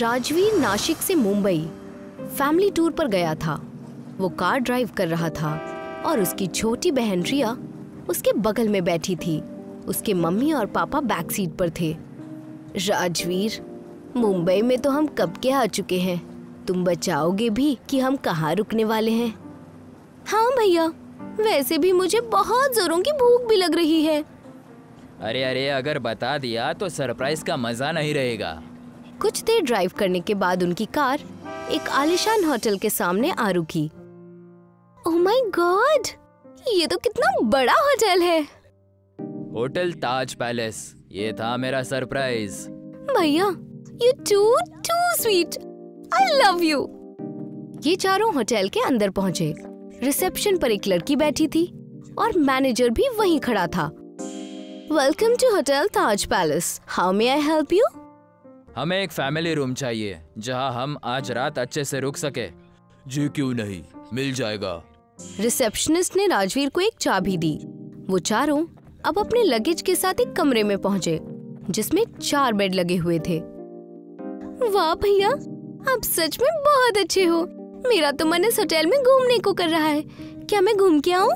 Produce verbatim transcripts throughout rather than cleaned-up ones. राजवीर नाशिक से Mumbai family tour पर गया था। वो कार ड्राइव कर रहा था और उसकी छोटी बहन रिया उसके बगल में बैठी थी। उसके मम्मी और पापा बैक सीट पर थे। राजवीर, मुंबई में तो हम कब के आ चुके हैं, तुम बचाओगे भी कि हम कहाँ रुकने वाले हैं? हाँ भैया, वैसे भी मुझे बहुत जोरों की भूख भी लग रही है। अरे अरे, अगर बता दिया तो सरप्राइज का मजा नहीं रहेगा। कुछ देर ड्राइव करने के बाद उनकी कार एक आलीशान होटल के सामने आ रुकी। ओह माय गॉड, ये तो कितना बड़ा होटल है। Hotel Taj palace. ये था मेरा सरप्राइज। भैया, you too too sweet, I love you. ये चारों होटल के अंदर पहुंचे। रिसेप्शन पर एक लड़की बैठी थी और मैनेजर भी वहीं खड़ा था। Welcome to hotel Taj palace, how may I help you? हमें एक फैमिली रूम चाहिए जहां हम आज रात अच्छे से रुक सके। जी क्यों नहीं, मिल जाएगा। रिसेप्शनिस्ट ने राजवीर को एक चाबी दी। वो चारों अब अपने लगेज के साथ एक कमरे में पहुंचे जिसमें चार बेड लगे हुए थे। वाह भैया, आप सच में बहुत अच्छे हो। मेरा तो मन इस होटल में घूमने को कर रहा है। क्या मैं घूम के आऊँ?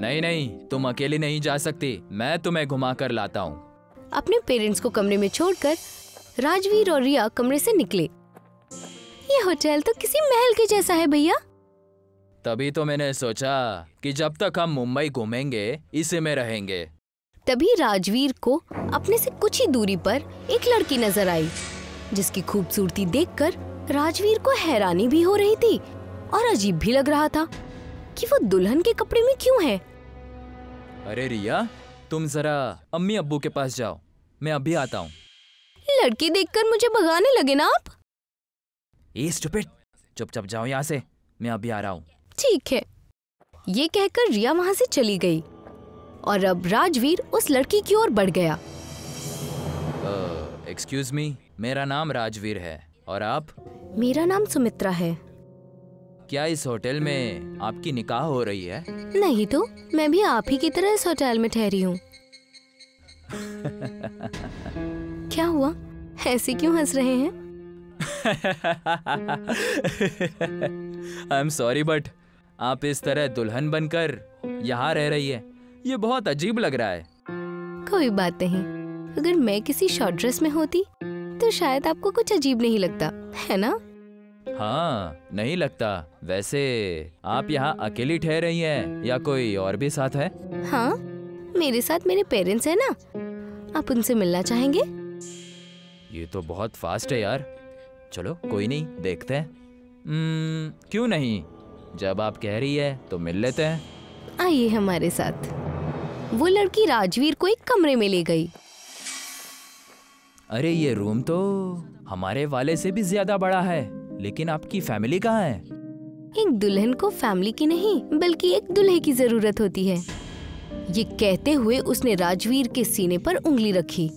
नहीं नहीं, तुम अकेली नहीं जा सकती, मैं तुम्हें घुमा कर लाता हूँ। अपने पेरेंट्स को कमरे में छोड़कर राजवीर और रिया कमरे से निकले। ये होटल तो किसी महल के जैसा है भैया। तभी तो मैंने सोचा कि जब तक हम मुंबई घूमेंगे इसी में रहेंगे। तभी राजवीर को अपने से कुछ ही दूरी पर एक लड़की नजर आई जिसकी खूबसूरती देखकर राजवीर को हैरानी भी हो रही थी और अजीब भी लग रहा था कि वो दुल्हन के कपड़े में क्यों है। अरे रिया, तुम जरा अम्मी अब्बू के पास जाओ, मैं अभी आता हूँ। लड़की देखकर मुझे भगाने लगे ना आप। ए स्टूपिड, चुपचाप जाओ यहाँ से, मैं अभी आ रहा हूँ। ठीक है। ये कहकर रिया वहाँ से चली गई और अब राजवीर उस लड़की की ओर बढ़ गया। एक्सक्यूज uh, मी, मेरा नाम राजवीर है और आप? मेरा नाम सुमित्रा है। क्या इस होटल में आपकी निकाह हो रही है? नहीं तो, मैं भी आप ही की तरह इस होटल में ठहरी हूँ। क्या हुआ, ऐसे क्यों हंस रहे हैं? आई एम सॉरी बट आप इस तरह दुल्हन बनकर यहाँ रह रही है, ये बहुत अजीब लग रहा है। कोई बात नहीं, अगर मैं किसी शॉर्ट ड्रेस में होती तो शायद आपको कुछ अजीब नहीं लगता, है ना? हाँ, नहीं लगता। वैसे आप यहाँ अकेली ठहर रही हैं या कोई और भी साथ है? हाँ, मेरे साथ मेरे पेरेंट्स हैं ना। आप उनसे मिलना चाहेंगे? ये तो बहुत फास्ट है यार। चलो कोई नहीं, देखते हैं। hmm, क्यों नहीं, जब आप कह रही है तो मिल लेते हैं। आइए हमारे साथ। वो लड़की राजवीर को एक कमरे में ले गई। अरे ये रूम तो हमारे वाले से भी ज्यादा बड़ा है, लेकिन आपकी फैमिली कहाँ है? एक दुल्हन को फैमिली की नहीं बल्कि एक दुल्हे की जरूरत होती है। ये कहते हुए उसने राजवीर के सीने पर उंगली रखी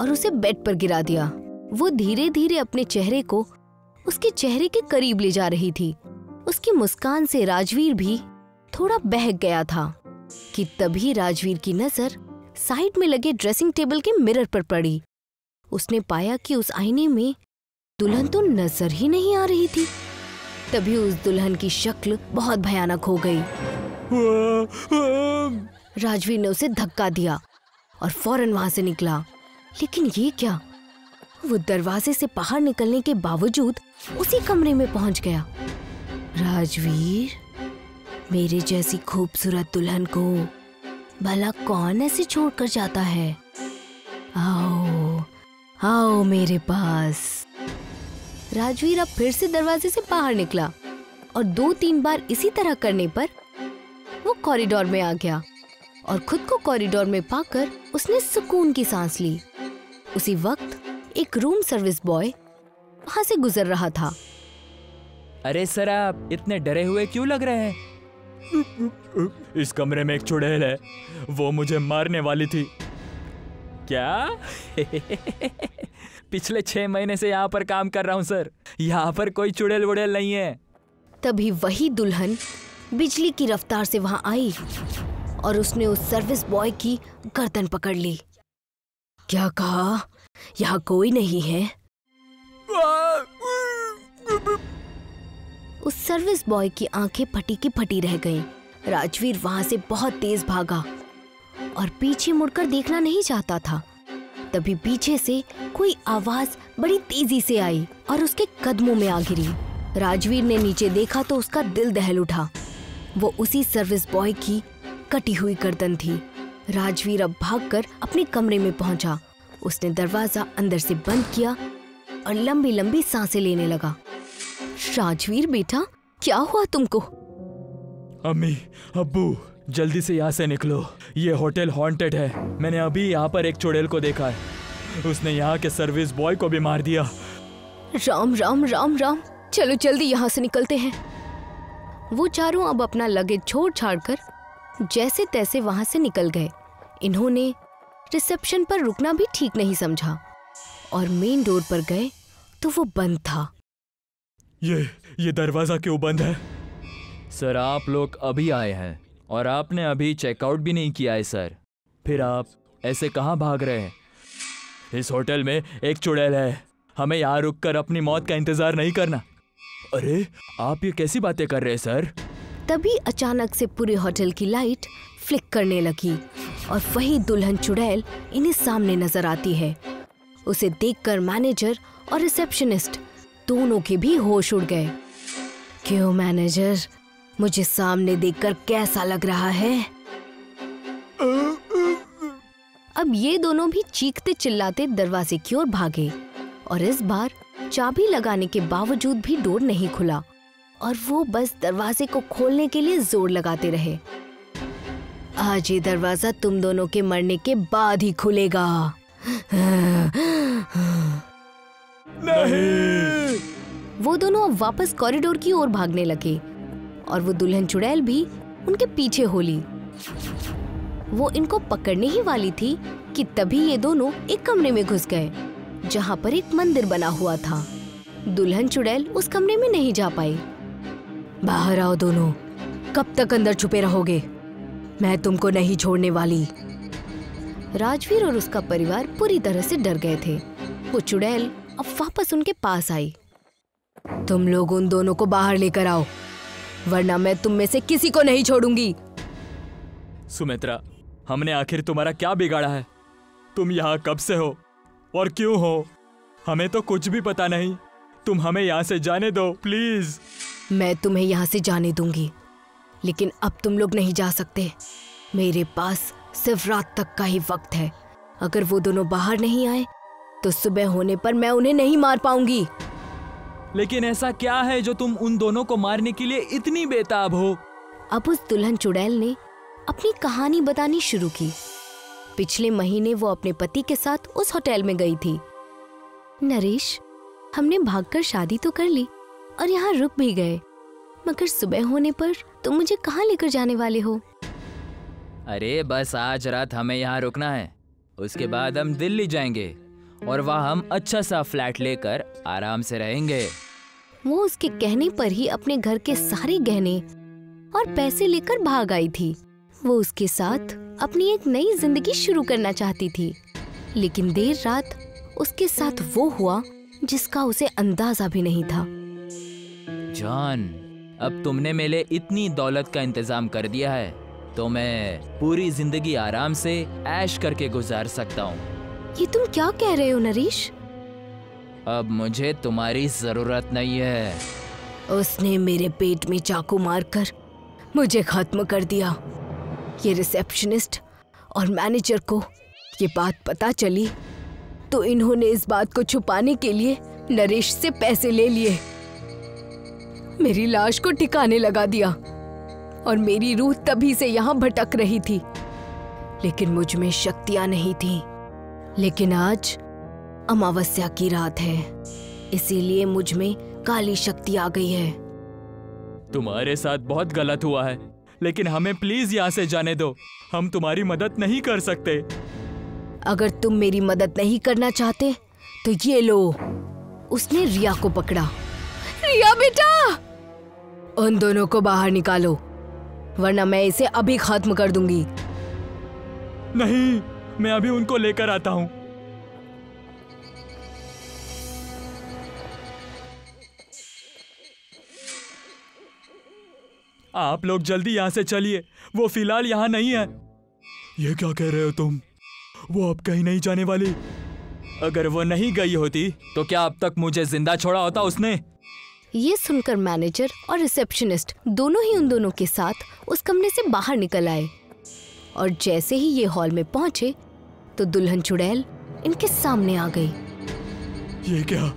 और उसे बेड पर गिरा दिया। वो धीरे धीरे अपने चेहरे को उसके चेहरे के करीब ले जा रही थी। उसकी मुस्कान से राजवीर भी थोड़ा बहक गया था कि तभी राजवीर की नजर साइड में लगे ड्रेसिंग टेबल के मिरर पर पड़ी। उसने पाया कि उस आईने में दुल्हन तो नजर ही नहीं आ रही थी। तभी उस दुल्हन की शक्ल बहुत भयानक हो गई। राजवीर ने उसे धक्का दिया और फौरन वहां से निकला। लेकिन ये क्या, वो दरवाजे से बाहर निकलने के बावजूद उसी कमरे में पहुंच गया। राजवीर, मेरे जैसी खूबसूरत दुल्हन को भला कौन ऐसे छोड़कर जाता है? आओ आओ मेरे पास। राजवीर अब फिर से दरवाजे से बाहर निकला और दो तीन बार इसी तरह करने पर वो कॉरिडोर में आ गया और खुद को कॉरिडोर में पाकर उसने सुकून की सांस ली। उसी वक्त एक रूम सर्विस बॉय वहां से गुजर रहा था। अरे सर, आप इतने डरे हुए क्यों लग रहे हैं? इस कमरे में एक चुड़ैल है, वो मुझे मारने वाली थी। क्या? पिछले छह महीने से यहाँ पर काम कर रहा हूँ सर, यहाँ पर कोई चुड़ैल वुड़ैल नहीं है। तभी वही दुल्हन बिजली की रफ्तार से वहां आई और उसने उस सर्विस बॉय की गर्दन पकड़ ली। क्या कहा, यहाँ कोई नहीं है? उस सर्विस बॉय की आंखें फटी की फटी रह गईं। राजवीर वहां से बहुत तेज भागा और पीछे मुड़कर देखना नहीं चाहता था। तभी पीछे से कोई आवाज बड़ी तेजी से आई और उसके कदमों में आ गिरी। राजवीर ने नीचे देखा तो उसका दिल दहल उठा। वो उसी सर्विस बॉय की कटी हुई गर्दन थी। राजवीर अब भागकर अपने कमरे में पहुंचा। उसने दरवाजा अंदर से बंद किया और लंबी लंबी सांसें लेने लगा। राजवीर बेटा, क्या हुआ तुमको? अम्मी, अब्बू, जल्दी से यहाँ से निकलो। ये होटल हॉन्टेड है। मैंने अभी यहाँ पर एक चुड़ैल को देखा है। उसने यहाँ के सर्विस बॉय को भी मार दिया। राम राम राम राम, चलो जल्दी यहाँ से निकलते हैं। वो चारों अब अपना लगेज छोड़ छाड़ कर जैसे तैसे वहाँ से निकल गए। इन्होंने रिसेप्शन पर रुकना भी ठीक नहीं समझा और मेन डोर पर गए तो वो बंद था। ये ये दरवाजा क्यों बंद है? सर, आप लोग अभी आए हैं और आपने अभी चेकआउट भी नहीं किया है सर। फिर आप ऐसे कहाँ भाग रहे हैं? इस होटल में एक चुड़ैल है। हमें यहाँ रुककर अपनी मौत का इंतजार नहीं करना। अरे आप ये कैसी बातें कर रहे हैं सर? तभी अचानक से पूरे होटल की लाइट फ्लिक करने लगी और वही दुल्हन चुड़ैल इन्हें सामने नजर आती है। उसे देखकर मैनेजर और रिसेप्शनिस्ट दोनों के भी होश उड़ गए। क्यों मैनेजर, मुझे सामने देखकर कैसा लग रहा है? अब ये दोनों भी चीखते चिल्लाते दरवाजे की ओर भागे और इस बार चाबी लगाने के बावजूद भी डोर नहीं खुला और वो बस दरवाजे को खोलने के लिए जोर लगाते रहे। आज ये दरवाजा तुम दोनों के मरने के बाद ही खुलेगा। नहीं। वो दोनों अब वापस कॉरिडोर की ओर भागने लगे और वो दुल्हन चुड़ैल भी उनके पीछे हो ली। वो इनको पकड़ने ही वाली थी कि तभी ये दोनों एक कमरे में घुस गए जहाँ पर एक मंदिर बना हुआ था। दुल्हन चुड़ैल उस कमरे में नहीं जा पाई। बाहर आओ दोनों, कब तक अंदर छुपे रहोगे? मैं तुमको नहीं छोड़ने वाली। राजवीर और उसका परिवार पूरी तरह से डर गए थे। वो चुड़ैल अब वापस उनके पास आई। तुम लोग उन दोनों को बाहर लेकर आओ वरना मैं तुम में से किसी को नहीं छोड़ूंगी। सुमित्रा, हमने आखिर तुम्हारा क्या बिगाड़ा है? तुम यहाँ कब से हो और क्यों हो? हमें तो कुछ भी पता नहीं। तुम हमें यहाँ से जाने दो प्लीज। मैं तुम्हें यहाँ से जाने दूंगी, लेकिन अब तुम लोग नहीं जा सकते। मेरे पास सिर्फ रात तक का ही वक्त है। अगर वो दोनों बाहर नहीं आए तो सुबह होने पर मैं उन्हें नहीं मार पाऊंगी। लेकिन ऐसा क्या है जो तुम उन दोनों को मारने के लिए इतनी बेताब हो? अब उस दुल्हन चुड़ैल ने अपनी कहानी बतानी शुरू की। पिछले महीने वो अपने पति के साथ उस होटल में गई थी। नरेश, हमने भागकर शादी तो कर ली और यहाँ रुक भी गए, मगर सुबह होने पर तुम मुझे कहाँ लेकर जाने वाले हो? अरे बस आज रात हमें यहाँ रुकना है। उसके बाद हम दिल्ली जाएंगे और वहाँ हम अच्छा सा फ्लैट लेकर आराम से रहेंगे। वो उसके कहने पर ही अपने घर के सारे गहने और पैसे लेकर भाग आई थी। वो उसके साथ अपनी एक नई जिंदगी शुरू करना चाहती थी, लेकिन देर रात उसके साथ वो हुआ जिसका उसे अंदाजा भी नहीं था। जान, अब तुमने मेरे इतनी दौलत का इंतजाम कर दिया है तो मैं पूरी जिंदगी आराम से ऐश करके गुजार सकता हूँ। ये तुम क्या कह रहे हो नरेश? अब मुझे तुम्हारी जरूरत नहीं है। उसने मेरे पेट में चाकू मारकर मुझे खत्म कर दिया। ये रिसेप्शनिस्ट और मैनेजर को ये बात पता चली तो इन्होंने इस बात को छुपाने के लिए नरेश से पैसे ले लिए, मेरी लाश को ठिकाने लगा दिया और मेरी रूह तभी से यहाँ भटक रही थी, लेकिन मुझ में शक्तियाँ नहीं थी। लेकिन आज अमावस्या की रात है, इसीलिए मुझ में काली शक्ति आ गई है। तुम्हारे साथ बहुत गलत हुआ है, लेकिन हमें प्लीज यहाँ से जाने दो। हम तुम्हारी मदद नहीं कर सकते। अगर तुम मेरी मदद नहीं करना चाहते तो ये लो। उसने रिया को पकड़ा। रिया बेटा, उन दोनों को बाहर निकालो वरना मैं इसे अभी खत्म कर दूंगी। नहीं, मैं अभी उनको लेकर आता हूं। आप लोग जल्दी यहाँ से चलिए, वो फिलहाल यहाँ नहीं है। ये क्या कह रहे हो तुम? वो अब कहीं नहीं जाने वाली। अगर वो नहीं गई होती तो क्या अब तक मुझे जिंदा छोड़ा होता उसने? ये सुनकर मैनेजर और रिसेप्शनिस्ट दोनों ही उन दोनों के साथ उस कमरे से बाहर निकल आए और जैसे ही ये हॉल में पहुंचे तो दुल्हन चुड़ैल इनके सामने आ गई। ये क्या,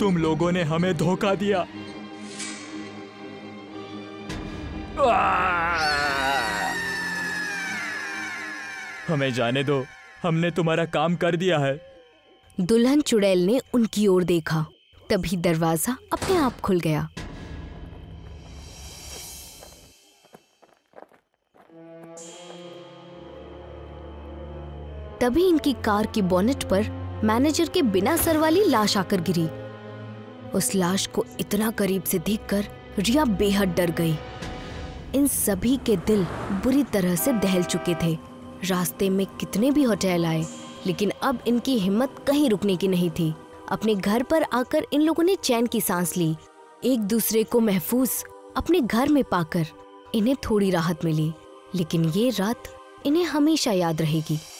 तुम लोगों ने हमें धोखा दिया। हमें जाने दो, हमने तुम्हारा काम कर दिया है। दुल्हन चुड़ैल ने उनकी ओर देखा, तभी दरवाजा अपने आप खुल गया। तभी इनकी कार की बोनेट पर मैनेजर के बिना सर वाली लाश आकर गिरी। उस लाश को इतना करीब से देखकर रिया बेहद डर गई। इन सभी के दिल बुरी तरह से दहल चुके थे। रास्ते में कितने भी होटल आए, लेकिन अब इनकी हिम्मत कहीं रुकने की नहीं थी। अपने घर पर आकर इन लोगों ने चैन की सांस ली। एक दूसरे को महफूज अपने घर में पाकर इन्हें थोड़ी राहत मिली, लेकिन ये रात इन्हें हमेशा याद रहेगी।